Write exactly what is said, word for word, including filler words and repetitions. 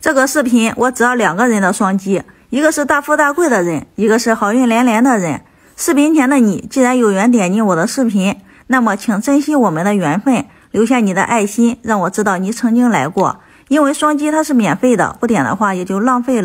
这个视频我只要两个人的双击，一个是大富大贵的人，一个是好运连连的人。视频前的你，既然有缘点进我的视频，那么请珍惜我们的缘分，留下你的爱心，让我知道你曾经来过。因为双击它是免费的，不点的话也就浪费了。